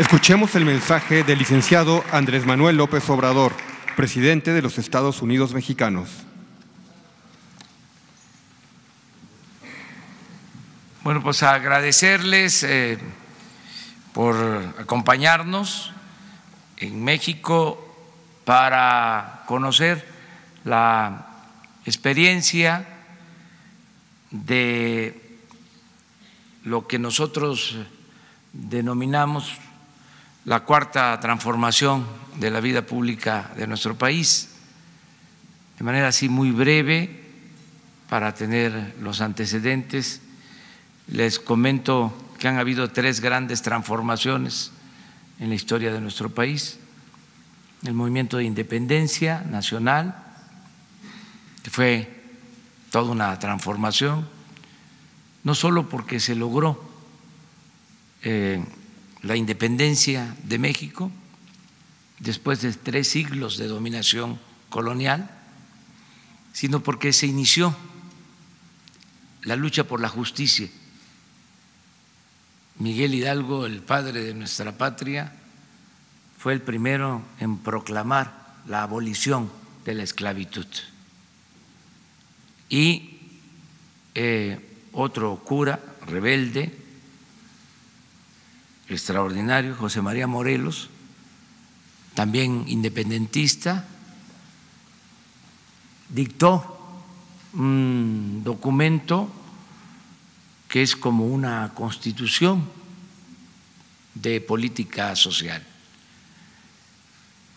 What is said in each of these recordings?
Escuchemos el mensaje del licenciado Andrés Manuel López Obrador, presidente de los Estados Unidos mexicanos. Bueno, pues agradecerles por acompañarnos en México para conocer la experiencia de lo que nosotros denominamos la cuarta transformación de la vida pública de nuestro país, de manera así muy breve para tener los antecedentes. Les comento que han habido tres grandes transformaciones en la historia de nuestro país: el movimiento de independencia nacional, que fue toda una transformación, no solo porque se logró la independencia de México después de 3 siglos de dominación colonial, sino porque se inició la lucha por la justicia. Miguel Hidalgo, el padre de nuestra patria, fue el primero en proclamar la abolición de la esclavitud. Y otro cura rebelde extraordinario, José María Morelos, también independentista, dictó un documento que es como una constitución de política social,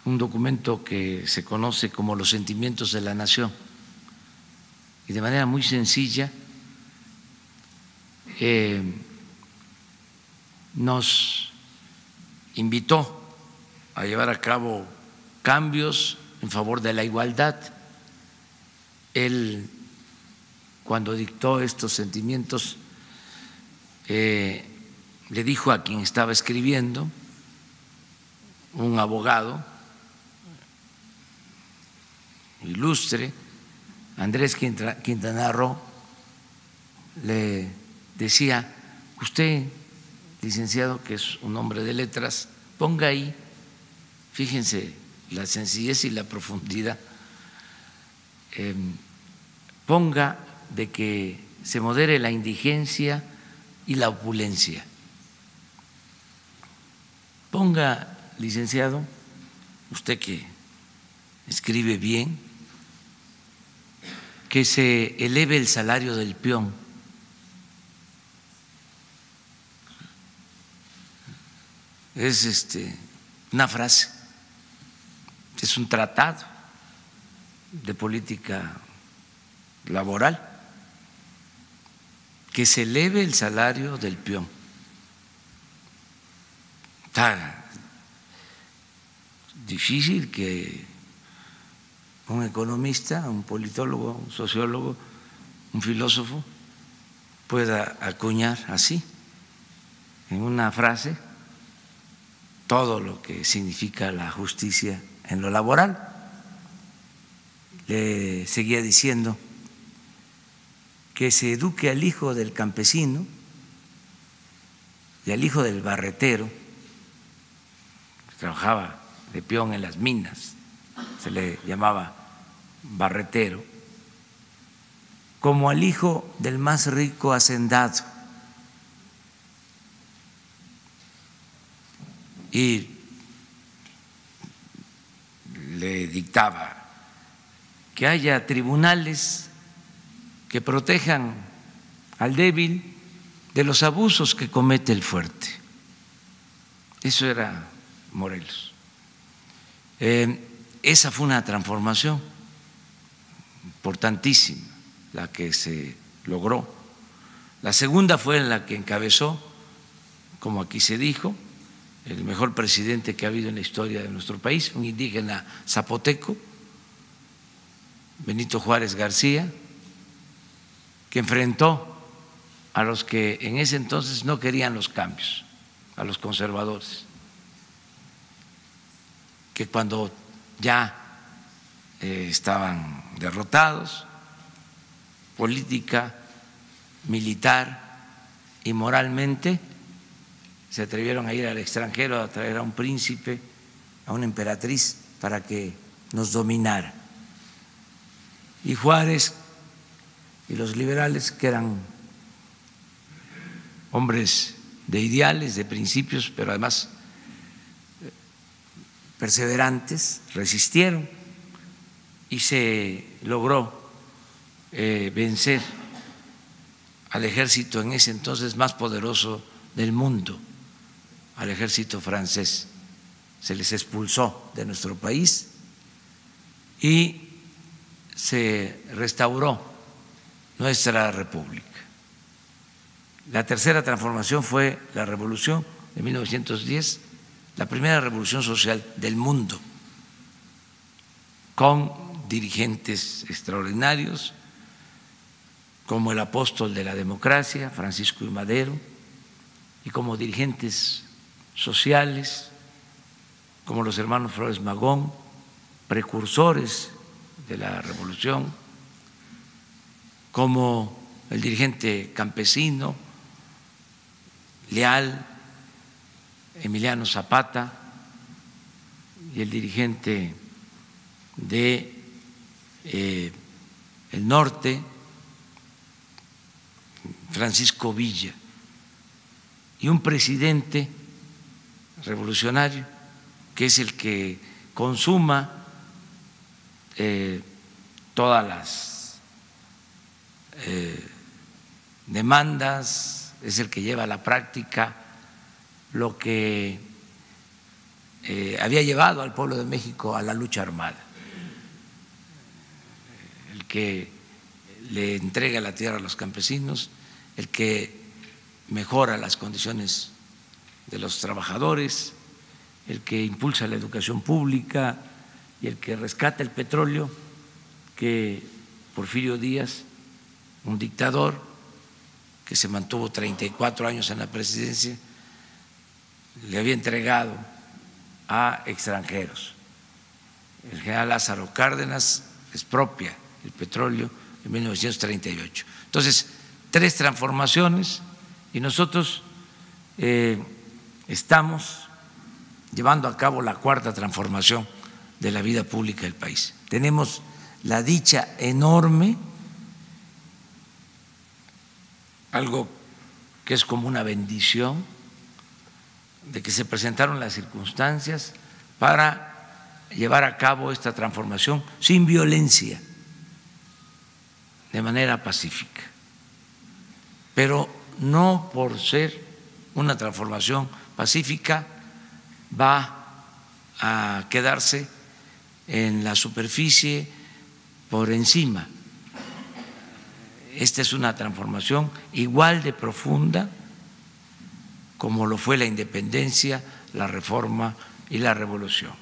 un documento que se conoce como Los Sentimientos de la Nación, y de manera muy sencilla nos invitó a llevar a cabo cambios en favor de la igualdad. Él, cuando dictó estos sentimientos, le dijo a quien estaba escribiendo, un abogado ilustre, Andrés Quintana Roo, le decía: usted, licenciado, que es un hombre de letras, ponga ahí, fíjense la sencillez y la profundidad, ponga de que se modere la indigencia y la opulencia. Ponga, licenciado, usted que escribe bien, que se eleve el salario del peón. Es una frase, es un tratado de política laboral, que se eleve el salario del peón. Está difícil que un economista, un politólogo, un sociólogo, un filósofo pueda acuñar así, en una frase, todo lo que significa la justicia en lo laboral. Le seguía diciendo que se eduque al hijo del campesino y al hijo del barretero, que trabajaba de peón en las minas, se le llamaba barretero, como al hijo del más rico hacendado. Y le dictaba que haya tribunales que protejan al débil de los abusos que comete el fuerte. Eso era Morelos. Esa fue una transformación importantísima, la que se logró. La segunda fue la que encabezó, como aquí se dijo, el mejor presidente que ha habido en la historia de nuestro país, un indígena zapoteco, Benito Juárez García, que enfrentó a los que en ese entonces no querían los cambios, a los conservadores, que cuando ya estaban derrotados, política, militar y moralmente, se atrevieron a ir al extranjero a traer a un príncipe, a una emperatriz para que nos dominara. Y Juárez y los liberales, que eran hombres de ideales, de principios, pero además perseverantes, resistieron y se logró vencer al ejército en ese entonces más poderoso del mundo, al ejército francés. Se les expulsó de nuestro país y se restauró nuestra república. La tercera transformación fue la revolución de 1910, la primera revolución social del mundo, con dirigentes extraordinarios como el apóstol de la democracia, Francisco I. Madero, y como dirigentes sociales como los hermanos Flores Magón, precursores de la revolución, como el dirigente campesino leal Emiliano Zapata y el dirigente de el norte Francisco Villa, y un presidente revolucionario que es el que consuma todas las demandas, es el que lleva a la práctica lo que había llevado al pueblo de México a la lucha armada, el que le entrega la tierra a los campesinos, el que mejora las condiciones de los trabajadores, el que impulsa la educación pública y el que rescata el petróleo que Porfirio Díaz, un dictador que se mantuvo 34 años en la presidencia, le había entregado a extranjeros. El general Lázaro Cárdenas expropia el petróleo en 1938. Entonces, tres transformaciones, y nosotros estamos llevando a cabo la cuarta transformación de la vida pública del país. Tenemos la dicha enorme, algo que es como una bendición, de que se presentaron las circunstancias para llevar a cabo esta transformación sin violencia, de manera pacífica, pero no por ser una transformación pacífica va a quedarse en la superficie, por encima. Esta es una transformación igual de profunda como lo fue la independencia, la reforma y la revolución,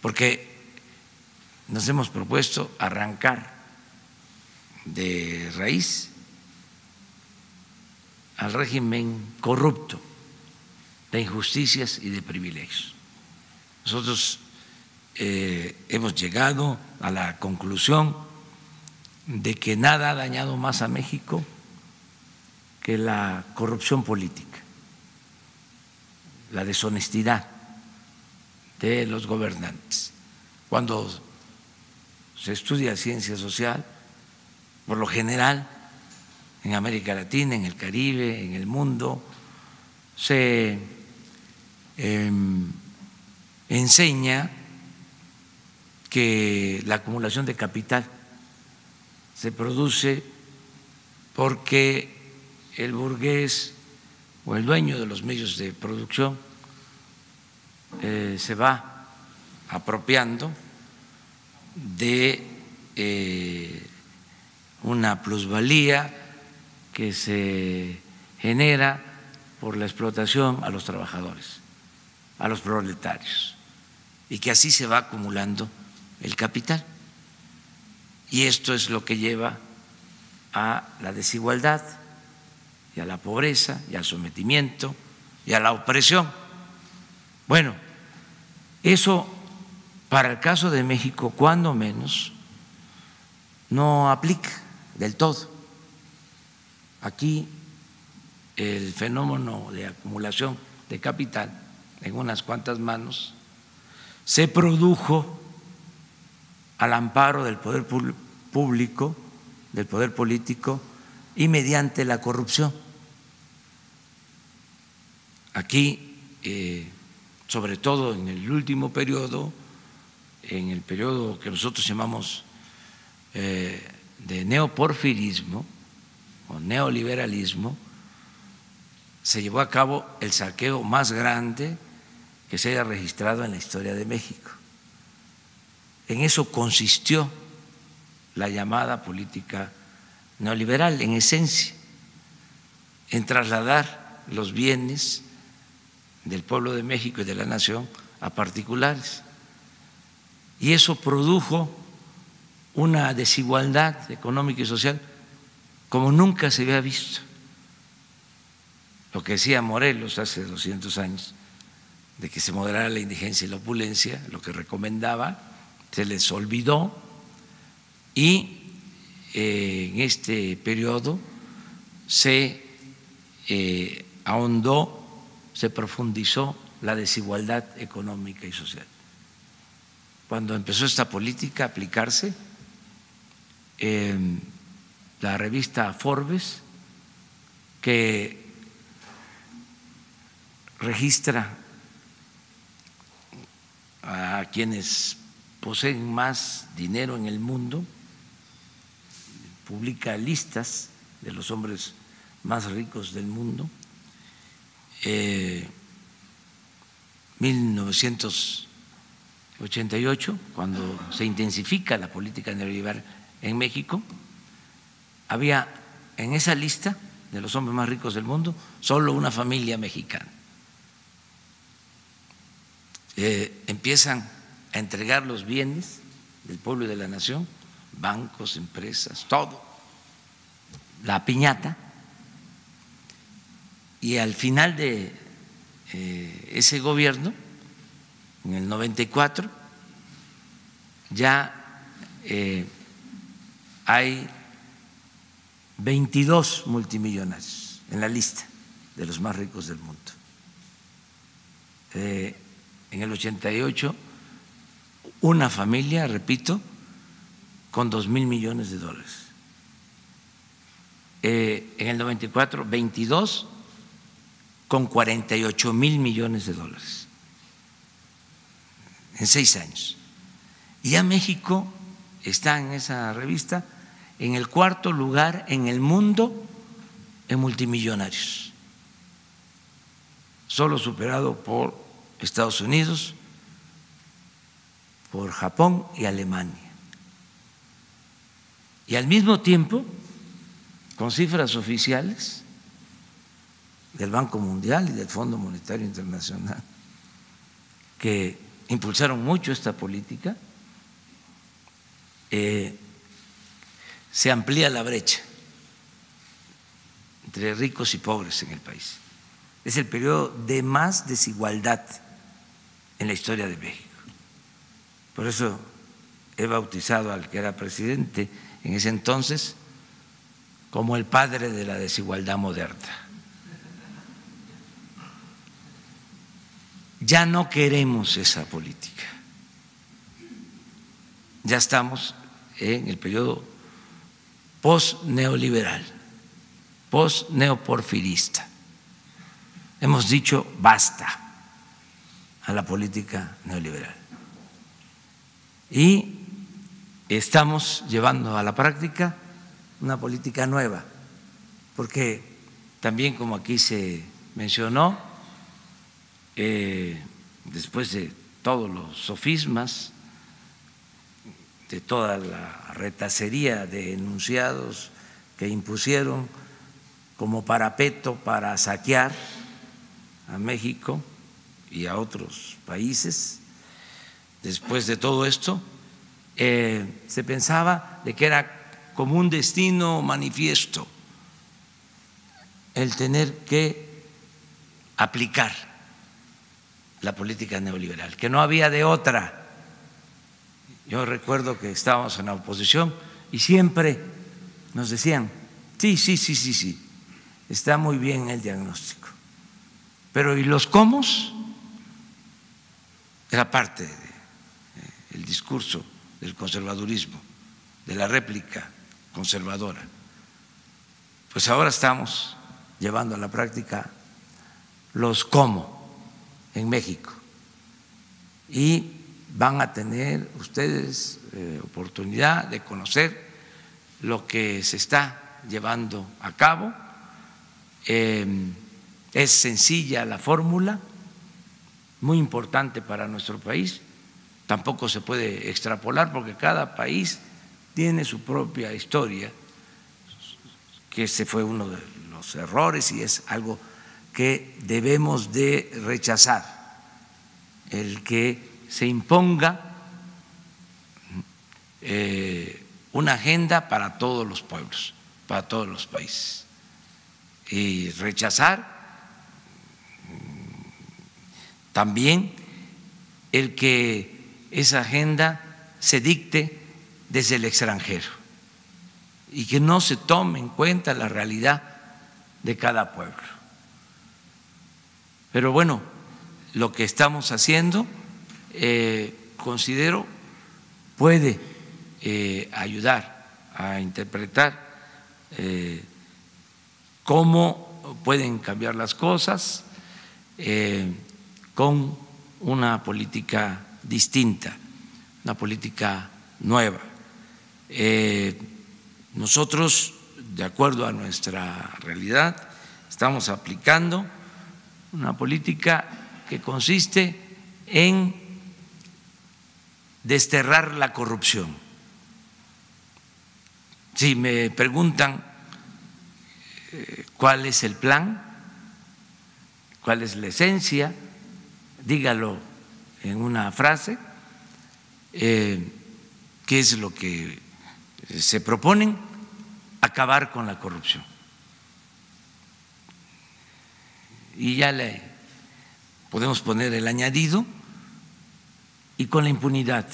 porque nos hemos propuesto arrancar de raíz al régimen corrupto de injusticias y de privilegios. Nosotros hemos llegado a la conclusión de que nada ha dañado más a México que la corrupción política, la deshonestidad de los gobernantes. Cuando se estudia ciencia social, por lo general, en América Latina, en el Caribe, en el mundo, se enseña que la acumulación de capital se produce porque el burgués o el dueño de los medios de producción se va apropiando de una plusvalía que se genera por la explotación a los trabajadores, a los proletarios, y que así se va acumulando el capital. Y esto es lo que lleva a la desigualdad y a la pobreza y al sometimiento y a la opresión. Bueno, eso para el caso de México, cuando menos, no aplica del todo. Aquí el fenómeno de acumulación de capital en unas cuantas manos se produjo al amparo del poder público, del poder político y mediante la corrupción. Aquí, sobre todo en el último periodo, en el periodo que nosotros llamamos de neoporfirismo o neoliberalismo, se llevó a cabo el saqueo más grande que se haya registrado en la historia de México. En eso consistió la llamada política neoliberal, en esencia, en trasladar los bienes del pueblo de México y de la nación a particulares. Y eso produjo una desigualdad económica y social como nunca se había visto. Lo que decía Morelos hace 200 años, de que se moderara la indigencia y la opulencia, lo que recomendaba, se les olvidó, y en este periodo se ahondó, se profundizó la desigualdad económica y social. Cuando empezó esta política a aplicarse, la revista Forbes, que registra a quienes poseen más dinero en el mundo, publica listas de los hombres más ricos del mundo. 1988, cuando se intensifica la política neoliberal en México, había en esa lista de los hombres más ricos del mundo solo una familia mexicana. Empiezan a entregar los bienes del pueblo y de la nación, bancos, empresas, todo, la piñata, y al final de ese gobierno, en el 94, ya hay 22 multimillonarios en la lista de los más ricos del mundo. En el 88, una familia, repito, con 2,000 millones de dólares. En el 94, 22 con 48,000 millones de dólares en 6 años. Y ya México está en esa revista en el cuarto lugar en el mundo en multimillonarios, solo superado por Estados Unidos, por Japón y Alemania. Y al mismo tiempo, con cifras oficiales del Banco Mundial y del Fondo Monetario Internacional, que impulsaron mucho esta política, se amplía la brecha entre ricos y pobres en el país. Es el periodo de más desigualdad en la historia de México. Por eso he bautizado al que era presidente en ese entonces como el padre de la desigualdad moderna. Ya no queremos esa política. Ya estamos en el periodo post-neoliberal, post-neoporfirista. Hemos dicho basta a la política neoliberal. Y estamos llevando a la práctica una política nueva, porque también, como aquí se mencionó, después de todos los sofismas, de toda la retacería de enunciados que impusieron como parapeto para saquear a México y a otros países, después de todo esto, se pensaba de que era como un destino manifiesto el tener que aplicar la política neoliberal, que no había de otra. Yo recuerdo que estábamos en la oposición y siempre nos decían, sí, Está muy bien el diagnóstico. Pero ¿y los cómo? Era parte del discurso del conservadurismo, de la réplica conservadora. Pues ahora estamos llevando a la práctica los cómo en México. Y van a tener ustedes oportunidad de conocer lo que se está llevando a cabo. Es sencilla la fórmula, muy importante para nuestro país. Tampoco se puede extrapolar porque cada país tiene su propia historia, que ese fue uno de los errores y es algo que debemos de rechazar, el que se imponga una agenda para todos los pueblos, para todos los países, y rechazar también el que esa agenda se dicte desde el extranjero y que no se tome en cuenta la realidad de cada pueblo. Pero bueno, lo que estamos haciendo, considero, puede ayudar a interpretar cómo pueden cambiar las cosas con una política distinta, una política nueva. Nosotros, de acuerdo a nuestra realidad, estamos aplicando una política que consiste en desterrar la corrupción. Si me preguntan cuál es el plan, cuál es la esencia, dígalo en una frase, qué es lo que se proponen, acabar con la corrupción. Y ya le podemos poner el añadido, y con la impunidad.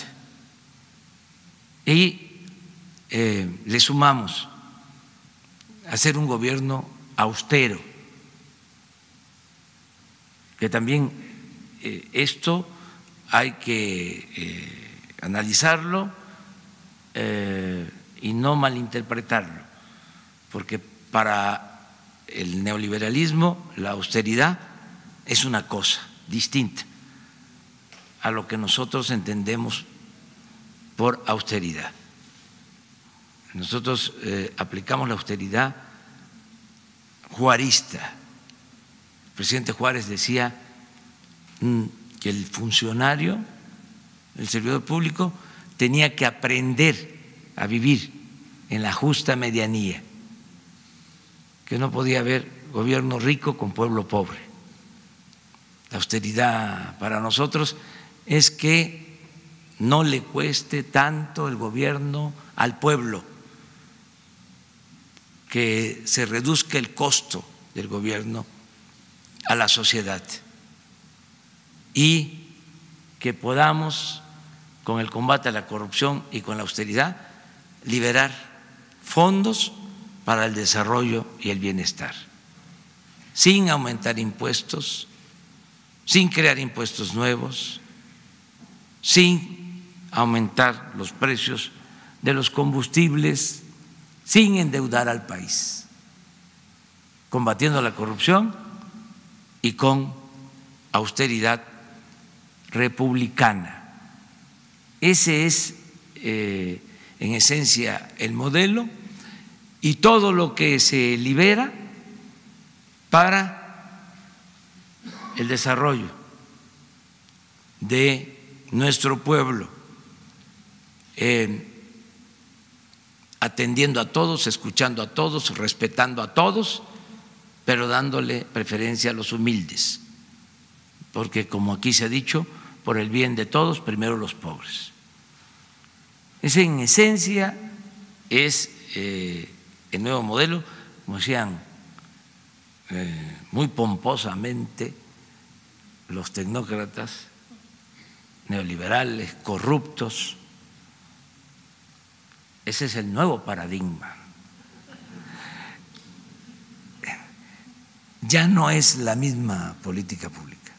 Y le sumamos hacer un gobierno austero, que también esto hay que analizarlo y no malinterpretarlo, porque para el neoliberalismo la austeridad es una cosa distinta a lo que nosotros entendemos por austeridad. Nosotros aplicamos la austeridad juarista. El presidente Juárez decía que el funcionario, el servidor público, tenía que aprender a vivir en la justa medianía, que no podía haber gobierno rico con pueblo pobre. La austeridad para nosotros es que no le cueste tanto el gobierno al pueblo, que se reduzca el costo del gobierno a la sociedad y que podamos, con el combate a la corrupción y con la austeridad, liberar fondos para el desarrollo y el bienestar, sin aumentar impuestos, sin crear impuestos nuevos, sin aumentar los precios de los combustibles, sin endeudar al país, combatiendo la corrupción y con austeridad republicana. Ese es, en esencia, el modelo, y todo lo que se libera para el desarrollo de nuestro pueblo, atendiendo a todos, escuchando a todos, respetando a todos, pero dándole preferencia a los humildes, porque como aquí se ha dicho, por el bien de todos, primero los pobres. Ese en esencia es el nuevo modelo, como decían muy pomposamente los tecnócratas neoliberales, corruptos. Ese es el nuevo paradigma. ya no es la misma política pública,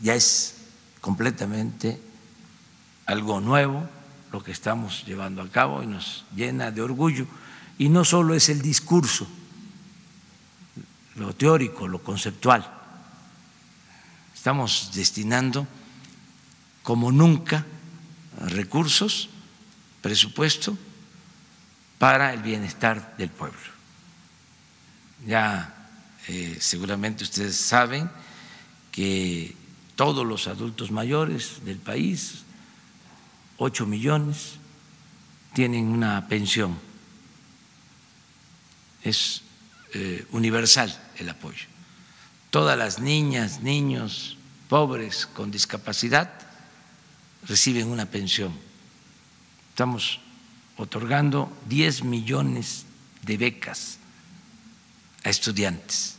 ya es completamente algo nuevo lo que estamos llevando a cabo y nos llena de orgullo. Y no solo es el discurso, lo teórico, lo conceptual, estamos destinando como nunca recursos, presupuesto para el bienestar del pueblo. Ya seguramente ustedes saben que todos los adultos mayores del país, 8 millones, tienen una pensión. Es universal el apoyo. Todas las niñas, niños, pobres con discapacidad reciben una pensión. Estamos otorgando 10 millones de becas a estudiantes.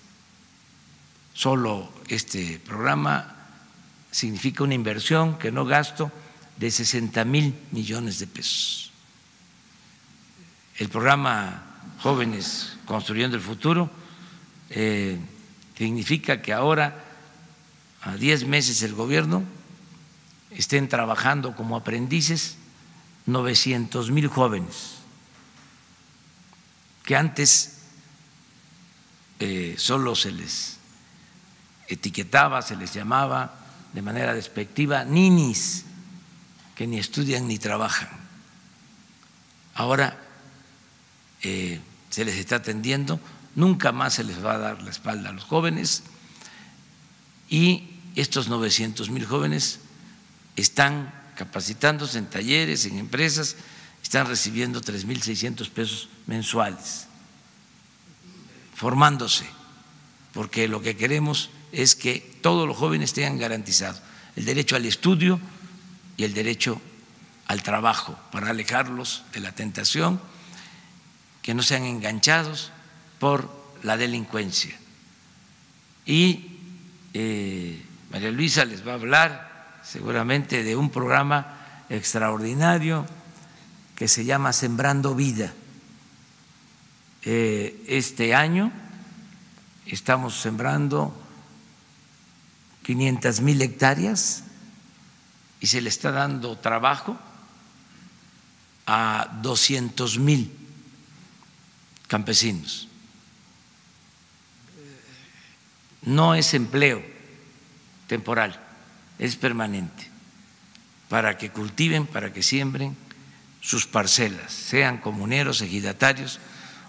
Solo este programa significa una inversión que no gasto de 60 mil millones de pesos. El programa Jóvenes Construyendo el Futuro significa que ahora a 10 meses el gobierno estén trabajando como aprendices 900 mil jóvenes que antes solo se les etiquetaba, se les llamaba de manera despectiva ninis, que ni estudian ni trabajan. Ahora se les está atendiendo, nunca más se les va a dar la espalda a los jóvenes, y estos 900 mil jóvenes están capacitándose en talleres, en empresas, están recibiendo 3.600 pesos mensuales, formándose, porque lo que queremos es que todos los jóvenes tengan garantizado el derecho al estudio y el derecho al trabajo, para alejarlos de la tentación, que no sean enganchados por la delincuencia. Y María Luisa les va a hablar seguramente de un programa extraordinario que se llama Sembrando Vida. Este año estamos sembrando 500 mil hectáreas y se le está dando trabajo a 200 mil campesinos. No es empleo temporal, es permanente, para que cultiven, para que siembren sus parcelas, sean comuneros, ejidatarios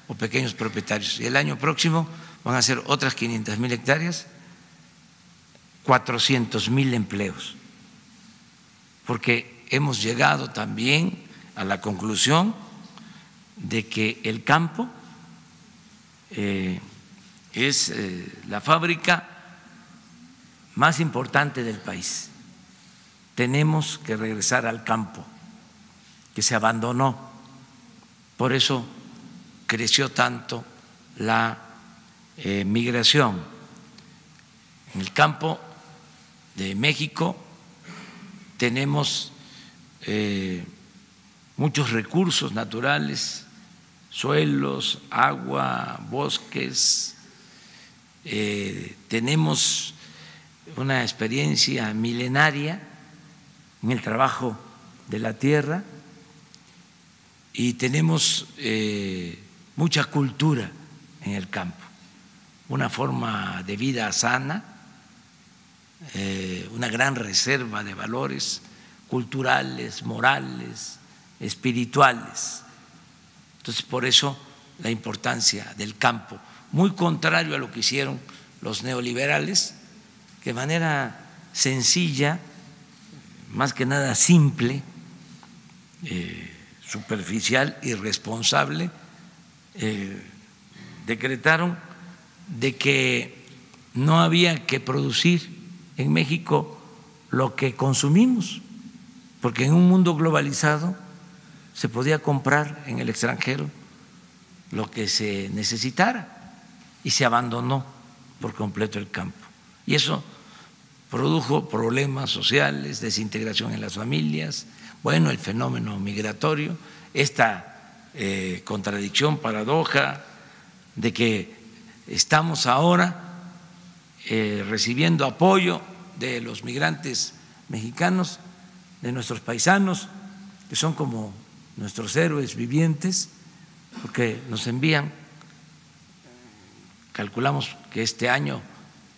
o pequeños propietarios. Y el año próximo van a ser otras 500 mil hectáreas, 400 mil empleos. Porque hemos llegado también a la conclusión de que el campo es la fábrica más importante del país. Tenemos que regresar al campo, que se abandonó. Por eso creció tanto la migración. En el campo de México tenemos muchos recursos naturales, suelos, agua, bosques, tenemos una experiencia milenaria en el trabajo de la tierra y tenemos mucha cultura en el campo, una forma de vida sana, una gran reserva de valores culturales, morales, espirituales. Entonces, por eso la importancia del campo, muy contrario a lo que hicieron los neoliberales, que de manera sencilla, más que nada simple, superficial, irresponsable, decretaron de que no había que producir en México lo que consumimos, porque en un mundo globalizado se podía comprar en el extranjero lo que se necesitara y se abandonó por completo el campo. Y eso produjo problemas sociales, desintegración en las familias, bueno, el fenómeno migratorio, esta contradicción, paradoja de que Estamos ahora recibiendo apoyo de los migrantes mexicanos, de nuestros paisanos, que son como nuestros héroes vivientes, porque nos envían, calculamos que este año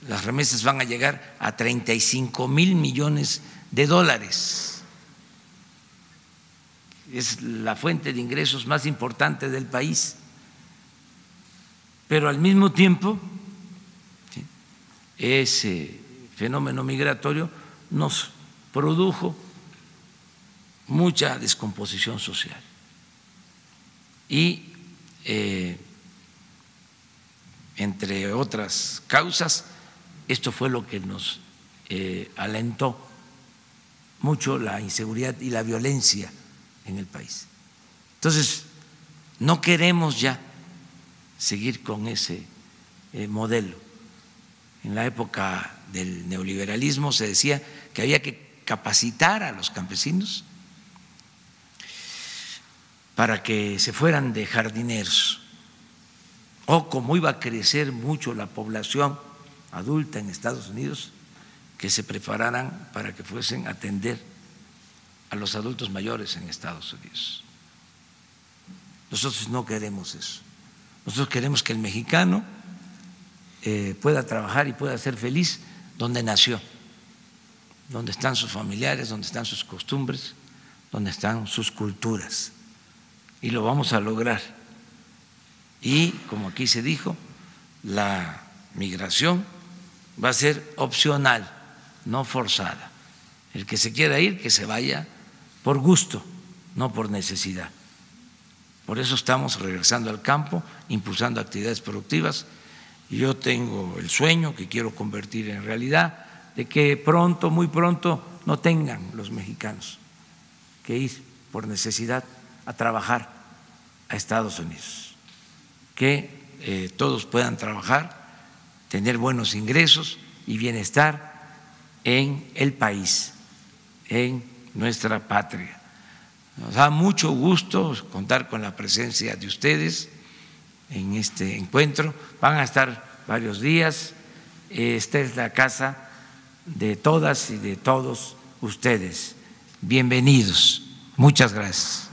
las remesas van a llegar a 35 mil millones de dólares. Es la fuente de ingresos más importante del país, pero al mismo tiempo ese fenómeno migratorio nos produjo mucha descomposición social y entre otras causas esto fue lo que nos alentó mucho la inseguridad y la violencia en el país. Entonces, no queremos ya seguir con ese modelo. En la época del neoliberalismo se decía que había que capacitar a los campesinos para que se fueran de jardineros, o como iba a crecer mucho la población adulta en Estados Unidos, que se prepararan para que fuesen a atender a los adultos mayores en Estados Unidos. Nosotros no queremos eso. Nosotros queremos que el mexicano pueda trabajar y pueda ser feliz donde nació, donde están sus familiares, donde están sus costumbres, donde están sus culturas. Y lo vamos a lograr. Y como aquí se dijo, la migración va a ser opcional, no forzada. El que se quiera ir, que se vaya por gusto, no por necesidad. Por eso estamos regresando al campo, impulsando actividades productivas. Y yo tengo el sueño que quiero convertir en realidad de que pronto, muy pronto, no tengan los mexicanos que ir por necesidad a trabajar a Estados Unidos, que todos puedan trabajar, tener buenos ingresos y bienestar en el país, en nuestra patria. Nos da mucho gusto contar con la presencia de ustedes en este encuentro. Van a estar varios días. Esta es la casa de todas y de todos ustedes. Bienvenidos. Muchas gracias.